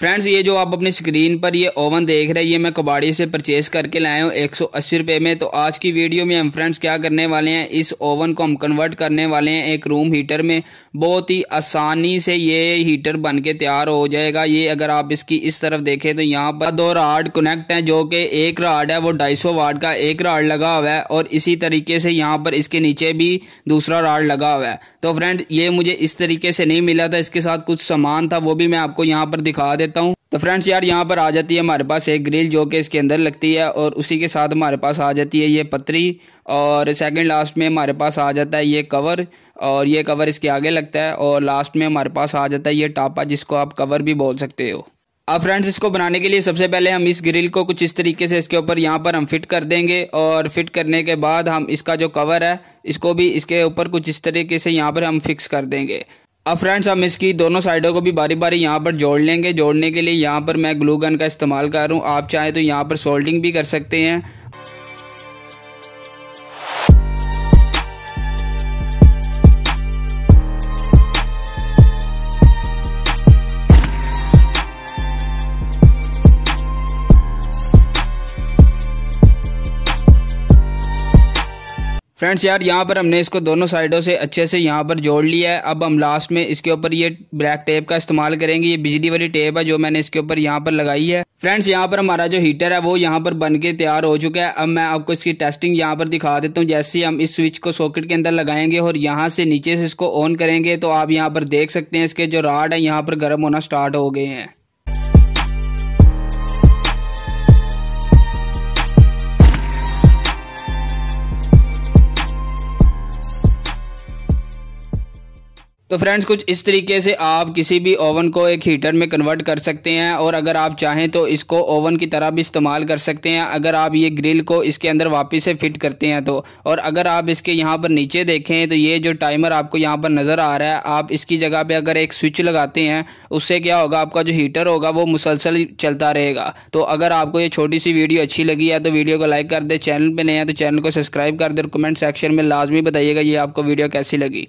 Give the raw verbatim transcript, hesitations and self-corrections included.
Friends ये जो आप अपनी स्क्रीन पर ये ओवन देख रहे हैं ये मैं कबाड़ी से परचेस करके लाया हूँ एक सौ अस्सी रुपये में। तो आज की वीडियो में हम फ्रेंड्स क्या करने वाले हैं, इस ओवन को हम कन्वर्ट करने वाले हैं एक रूम हीटर में। बहुत ही आसानी से ये हीटर बन के तैयार हो जाएगा। ये अगर आप इसकी इस तरफ देखें तो यहाँ पर दो राड कनेक्ट हैं, जो कि एक राड है वो ढाई सौ वाट का एक राड लगा हुआ है, और इसी तरीके से यहाँ पर इसके नीचे भी दूसरा राड लगा हुआ है। तो फ्रेंड ये मुझे इस तरीके से नहीं मिला था, इसके साथ कुछ सामान था वो भी मैं आपको यहाँ पर दिखा देता हूँ। तो फ्रेंड्स यार यहाँ पर आ जाती है हमारे पास एक ग्रिल जो कि इसके अंदर लगती है, और उसी के साथ हमारे पास आ जाती है ये पतरी, और सेकंड लास्ट में हमारे पास आ जाता है ये कवर, और ये कवर इसके आगे लगता है, और लास्ट में हमारे पास आ जाता है ये टापा, जिसको आप कवर भी बोल सकते हो। अब फ्रेंड्स इसको बनाने के लिए सबसे पहले हम इस ग्रिल को कुछ इस तरीके से इसके ऊपर यहाँ पर हम फिट कर देंगे, और फिट करने के बाद हम इसका जो कवर है इसको भी इसके ऊपर कुछ इस तरीके से यहाँ पर हम फिक्स कर देंगे। अब फ्रेंड्स हम इसकी दोनों साइडों को भी बारी बारी यहाँ पर जोड़ लेंगे। जोड़ने के लिए यहाँ पर मैं ग्लू गन का इस्तेमाल कर रहा हूँ, आप चाहें तो यहाँ पर सोल्डिंग भी कर सकते हैं। फ्रेंड्स यार यहाँ पर हमने इसको दोनों साइडों से अच्छे से यहाँ पर जोड़ लिया है। अब हम लास्ट में इसके ऊपर ये ब्लैक टेप का इस्तेमाल करेंगे, ये बिजली वाली टेप है जो मैंने इसके ऊपर यहाँ पर लगाई है। फ्रेंड्स यहाँ पर हमारा जो हीटर है वो यहाँ पर बनके तैयार हो चुका है। अब मैं आपको इसकी टेस्टिंग यहाँ पर दिखा देता हूँ। जैसे हम इस स्विच को सॉकेट के अंदर लगाएंगे और यहाँ से नीचे से इसको ऑन करेंगे तो आप यहाँ पर देख सकते हैं इसके जो रॉड है यहाँ पर गर्म होना स्टार्ट हो गए हैं। तो फ्रेंड्स कुछ इस तरीके से आप किसी भी ओवन को एक हीटर में कन्वर्ट कर सकते हैं, और अगर आप चाहें तो इसको ओवन की तरह भी इस्तेमाल कर सकते हैं अगर आप ये ग्रिल को इसके अंदर वापस से फिट करते हैं तो। और अगर आप इसके यहाँ पर नीचे देखें तो ये जो टाइमर आपको यहाँ पर नज़र आ रहा है, आप इसकी जगह पे अगर एक स्विच लगाते हैं उससे क्या होगा, आपका जो हीटर होगा वो मुसलसल चलता रहेगा। तो अगर आपको ये छोटी सी वीडियो अच्छी लगी है तो वीडियो को लाइक कर दे, चैनल पर नए हैं तो चैनल को सब्सक्राइब कर दे, और कमेंट सेक्शन में लाजमी बताइएगा ये आपको वीडियो कैसी लगी।